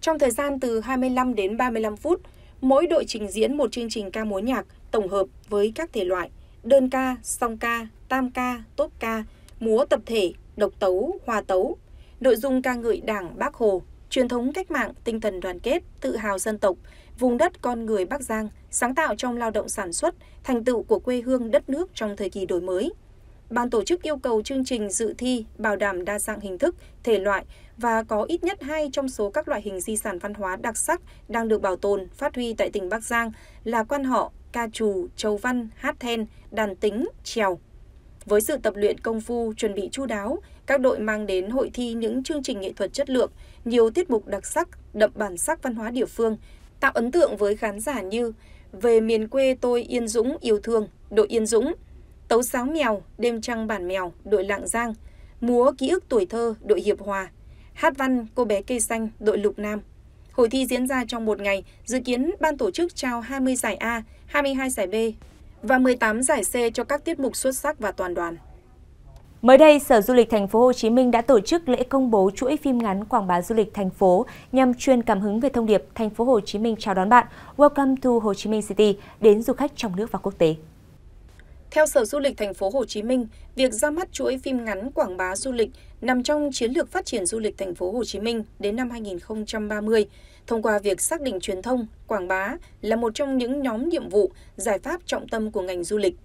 Trong thời gian từ hai mươi lăm đến ba mươi lăm phút, mỗi đội trình diễn một chương trình ca múa nhạc tổng hợp với các thể loại đơn ca, song ca, tam ca, tốp ca, múa tập thể, độc tấu, hòa tấu. Nội dung ca ngợi Đảng, Bác Hồ, truyền thống cách mạng, tinh thần đoàn kết, tự hào dân tộc, vùng đất con người Bắc Giang, sáng tạo trong lao động sản xuất, thành tựu của quê hương đất nước trong thời kỳ đổi mới. ban tổ chức yêu cầu chương trình dự thi bảo đảm đa dạng hình thức, thể loại và có ít nhất hai trong số các loại hình di sản văn hóa đặc sắc đang được bảo tồn, phát huy tại tỉnh Bắc Giang là quan họ, ca trù, chầu văn, hát then, đàn tính, chèo. Với sự tập luyện công phu, chuẩn bị chu đáo, các đội mang đến hội thi những chương trình nghệ thuật chất lượng, nhiều tiết mục đặc sắc, đậm bản sắc văn hóa địa phương, tạo ấn tượng với khán giả như Về miền quê tôi yên dũng yêu thương, đội Yên Dũng, Tấu sáo mèo, Đêm trăng bản mèo, đội Lạng Giang, Múa ký ức tuổi thơ, đội Hiệp Hòa, Hát văn Cô bé cây xanh, đội Lục Nam. Hội thi diễn ra trong một ngày, dự kiến ban tổ chức trao hai mươi giải A, hai mươi hai giải B và mười tám giải C cho các tiết mục xuất sắc và toàn đoàn. Mới đây, Sở Du lịch Thành phố Hồ Chí Minh đã tổ chức lễ công bố chuỗi phim ngắn quảng bá du lịch thành phố nhằm truyền cảm hứng về thông điệp Thành phố Hồ Chí Minh chào đón bạn, Welcome to Hồ Chí Minh City đến du khách trong nước và quốc tế. Theo Sở Du lịch Thành phố Hồ Chí Minh, việc ra mắt chuỗi phim ngắn quảng bá du lịch nằm trong chiến lược phát triển du lịch Thành phố Hồ Chí Minh đến năm hai nghìn không trăm ba mươi, thông qua việc xác định truyền thông, quảng bá là một trong những nhóm nhiệm vụ, giải pháp trọng tâm của ngành du lịch.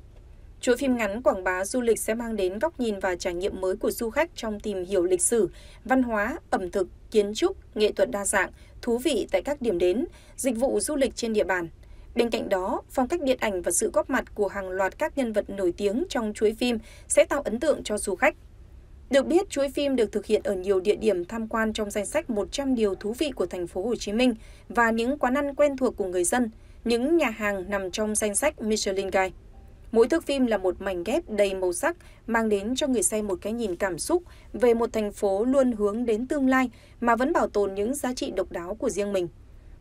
Chuỗi phim ngắn quảng bá du lịch sẽ mang đến góc nhìn và trải nghiệm mới của du khách trong tìm hiểu lịch sử, văn hóa, ẩm thực, kiến trúc, nghệ thuật đa dạng, thú vị tại các điểm đến, dịch vụ du lịch trên địa bàn. Bên cạnh đó, phong cách điện ảnh và sự góp mặt của hàng loạt các nhân vật nổi tiếng trong chuỗi phim sẽ tạo ấn tượng cho du khách. Được biết, chuỗi phim được thực hiện ở nhiều địa điểm tham quan trong danh sách một trăm điều thú vị của Thành phố Hồ Chí Minh và những quán ăn quen thuộc của người dân, những nhà hàng nằm trong danh sách Michelin Guide. Mỗi thước phim là một mảnh ghép đầy màu sắc, mang đến cho người xem một cái nhìn cảm xúc về một thành phố luôn hướng đến tương lai mà vẫn bảo tồn những giá trị độc đáo của riêng mình.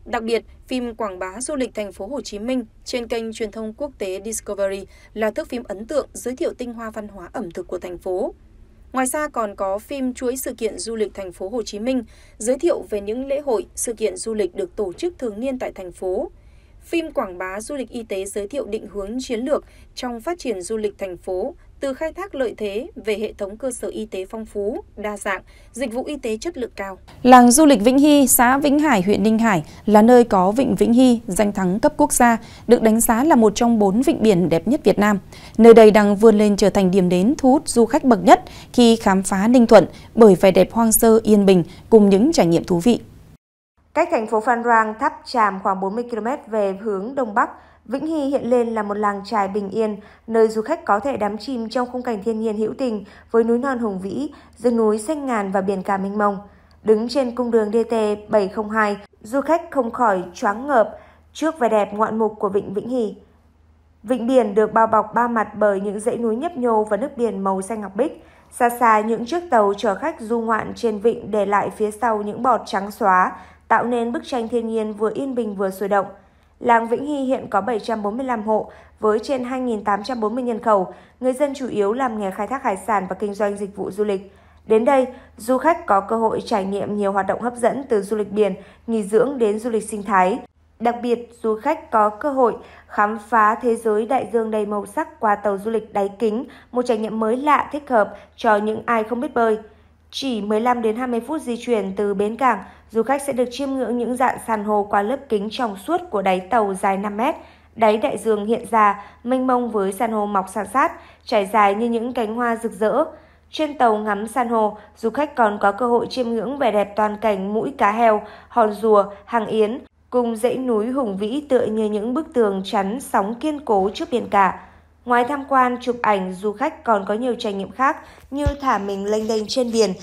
Đặc biệt, phim quảng bá du lịch Thành phố Hồ Chí Minh trên kênh truyền thông quốc tế Discovery là thước phim ấn tượng giới thiệu tinh hoa văn hóa ẩm thực của thành phố. Ngoài ra còn có phim chuỗi sự kiện du lịch Thành phố Hồ Chí Minh giới thiệu về những lễ hội, sự kiện du lịch được tổ chức thường niên tại thành phố. Phim quảng bá du lịch y tế giới thiệu định hướng chiến lược trong phát triển du lịch thành phố, từ khai thác lợi thế về hệ thống cơ sở y tế phong phú, đa dạng, dịch vụ y tế chất lượng cao. Làng du lịch Vĩnh Hy, xã Vĩnh Hải, huyện Ninh Hải là nơi có vịnh Vĩnh Hy danh thắng cấp quốc gia, được đánh giá là một trong bốn vịnh biển đẹp nhất Việt Nam. Nơi đây đang vươn lên trở thành điểm đến thu hút du khách bậc nhất khi khám phá Ninh Thuận bởi vẻ đẹp hoang sơ yên bình cùng những trải nghiệm thú vị. Cách thành phố Phan Rang, Tháp Chàm khoảng bốn mươi ki lô mét về hướng Đông Bắc, Vĩnh Hy hiện lên là một làng chài bình yên, nơi du khách có thể đắm chìm trong khung cảnh thiên nhiên hữu tình với núi non hùng vĩ, rừng núi xanh ngàn và biển cả mênh mông. Đứng trên cung đường D T bảy không hai, du khách không khỏi choáng ngợp trước vẻ đẹp ngoạn mục của vịnh Vĩnh Hy. Vịnh biển được bao bọc ba mặt bởi những dãy núi nhấp nhô và nước biển màu xanh ngọc bích. Xa xa những chiếc tàu chở khách du ngoạn trên vịnh để lại phía sau những bọt trắng xóa, tạo nên bức tranh thiên nhiên vừa yên bình vừa sôi động. Làng Vĩnh Hy hiện có bảy trăm bốn mươi lăm hộ với trên hai nghìn tám trăm bốn mươi nhân khẩu, người dân chủ yếu làm nghề khai thác hải sản và kinh doanh dịch vụ du lịch. Đến đây, du khách có cơ hội trải nghiệm nhiều hoạt động hấp dẫn từ du lịch biển, nghỉ dưỡng đến du lịch sinh thái. Đặc biệt, du khách có cơ hội khám phá thế giới đại dương đầy màu sắc qua tàu du lịch đáy kính, một trải nghiệm mới lạ thích hợp cho những ai không biết bơi. Chỉ mười lăm đến hai mươi phút di chuyển từ bến cảng, du khách sẽ được chiêm ngưỡng những rạn san hô qua lớp kính trong suốt của đáy tàu dài năm mét. Đáy đại dương hiện ra, mênh mông với san hô mọc san sát, trải dài như những cánh hoa rực rỡ. Trên tàu ngắm san hô, du khách còn có cơ hội chiêm ngưỡng vẻ đẹp toàn cảnh mũi cá heo, hòn rùa, hàng yến, cùng dãy núi hùng vĩ tựa như những bức tường chắn sóng kiên cố trước biển cả. Ngoài tham quan, chụp ảnh, du khách còn có nhiều trải nghiệm khác như thả mình lênh đênh trên biển,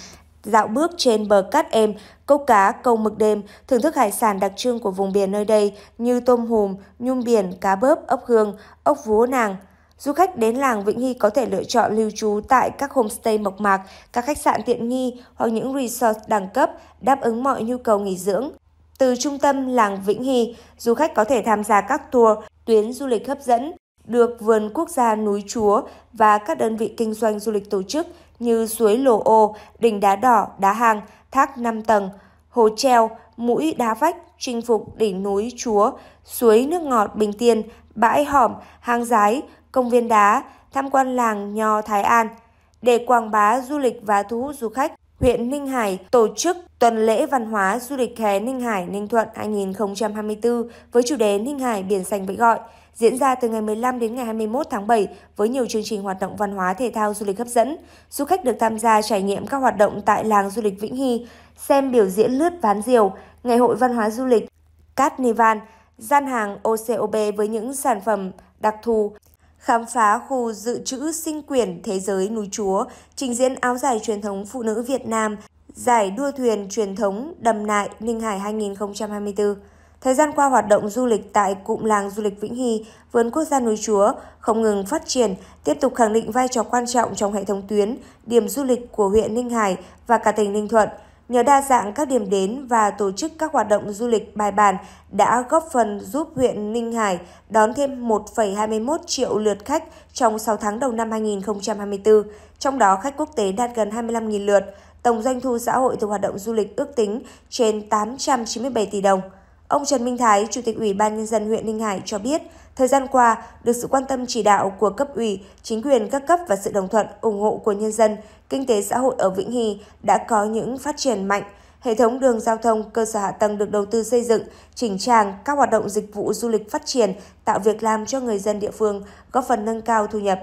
dạo bước trên bờ cát êm, câu cá, câu mực đêm, thưởng thức hải sản đặc trưng của vùng biển nơi đây như tôm hùm, nhum biển, cá bớp, ốc hương, ốc vú nàng. Du khách đến làng Vĩnh Hy có thể lựa chọn lưu trú tại các homestay mộc mạc, các khách sạn tiện nghi hoặc những resort đẳng cấp đáp ứng mọi nhu cầu nghỉ dưỡng. Từ trung tâm làng Vĩnh Hy, du khách có thể tham gia các tour, tuyến du lịch hấp dẫn được Vườn Quốc gia Núi Chúa và các đơn vị kinh doanh du lịch tổ chức như suối Lồ Ô, đỉnh Đá Đỏ, Đá Hàng, thác năm tầng, hồ treo, mũi Đá Vách, chinh phục đỉnh núi Chúa, suối nước ngọt Bình Tiên, bãi hòm, hang Giái, công viên đá, tham quan làng Nho Thái An. Để quảng bá du lịch và thu hút du khách, huyện Ninh Hải tổ chức Tuần lễ văn hóa du lịch hè Ninh Hải Ninh Thuận hai nghìn không trăm hai mươi tư với chủ đề Ninh Hải biển xanh vẫy gọi, diễn ra từ ngày mười lăm đến ngày hai mươi mốt tháng bảy với nhiều chương trình hoạt động văn hóa thể thao du lịch hấp dẫn. Du khách được tham gia trải nghiệm các hoạt động tại làng du lịch Vĩnh Hy, xem biểu diễn lướt ván diều, ngày hội văn hóa du lịch, Carnival, gian hàng ô xê ô bê với những sản phẩm đặc thù, khám phá khu dự trữ sinh quyển thế giới núi Chúa, trình diễn áo dài truyền thống phụ nữ Việt Nam, giải đua thuyền truyền thống đầm nại Ninh Hải hai nghìn không trăm hai mươi tư. Thời gian qua, hoạt động du lịch tại cụm làng du lịch Vĩnh Hy, Vườn Quốc gia Núi Chúa không ngừng phát triển, tiếp tục khẳng định vai trò quan trọng trong hệ thống tuyến, điểm du lịch của huyện Ninh Hải và cả tỉnh Ninh Thuận. Nhờ đa dạng các điểm đến và tổ chức các hoạt động du lịch bài bản đã góp phần giúp huyện Ninh Hải đón thêm một phẩy hai mươi mốt triệu lượt khách trong sáu tháng đầu năm hai nghìn không trăm hai mươi tư, trong đó khách quốc tế đạt gần hai mươi lăm nghìn lượt. Tổng doanh thu xã hội từ hoạt động du lịch ước tính trên tám trăm chín mươi bảy tỷ đồng. Ông Trần Minh Thái, Chủ tịch Ủy ban Nhân dân huyện Ninh Hải cho biết, thời gian qua, được sự quan tâm chỉ đạo của cấp ủy, chính quyền các cấp và sự đồng thuận, ủng hộ của nhân dân, kinh tế xã hội ở Vĩnh Hy đã có những phát triển mạnh. Hệ thống đường giao thông, cơ sở hạ tầng được đầu tư xây dựng, chỉnh trang, các hoạt động dịch vụ du lịch phát triển, tạo việc làm cho người dân địa phương, góp phần nâng cao thu nhập.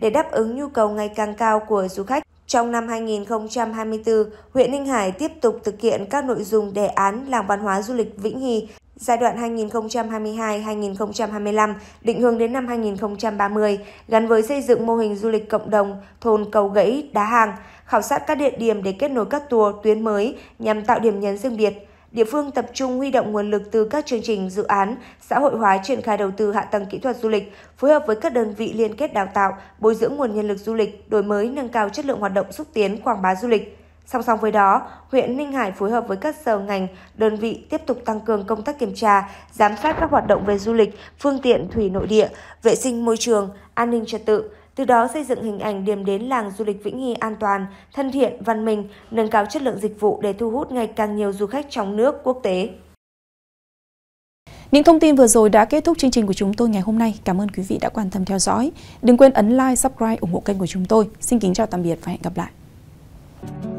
Để đáp ứng nhu cầu ngày càng cao của du khách, trong năm hai nghìn không trăm hai mươi tư, huyện Ninh Hải tiếp tục thực hiện các nội dung đề án Làng Văn hóa Du lịch Vĩnh Hy giai đoạn hai nghìn không trăm hai mươi hai đến hai nghìn không trăm hai mươi lăm, định hướng đến năm hai nghìn không trăm ba mươi, gắn với xây dựng mô hình du lịch cộng đồng thôn Cầu Gãy, Đá Hàng, khảo sát các địa điểm để kết nối các tour tuyến mới nhằm tạo điểm nhấn riêng biệt. Địa phương tập trung huy động nguồn lực từ các chương trình dự án, xã hội hóa triển khai đầu tư hạ tầng kỹ thuật du lịch, phối hợp với các đơn vị liên kết đào tạo, bồi dưỡng nguồn nhân lực du lịch, đổi mới nâng cao chất lượng hoạt động xúc tiến quảng bá du lịch. Song song với đó, huyện Ninh Hải phối hợp với các sở ngành, đơn vị tiếp tục tăng cường công tác kiểm tra, giám sát các hoạt động về du lịch, phương tiện thủy nội địa, vệ sinh môi trường, an ninh trật tự, từ đó xây dựng hình ảnh điểm đến làng du lịch Vĩnh Hy an toàn, thân thiện, văn minh, nâng cao chất lượng dịch vụ để thu hút ngày càng nhiều du khách trong nước, quốc tế. Những thông tin vừa rồi đã kết thúc chương trình của chúng tôi ngày hôm nay. Cảm ơn quý vị đã quan tâm theo dõi. Đừng quên ấn like, subscribe, ủng hộ kênh của chúng tôi. Xin kính chào tạm biệt và hẹn gặp lại.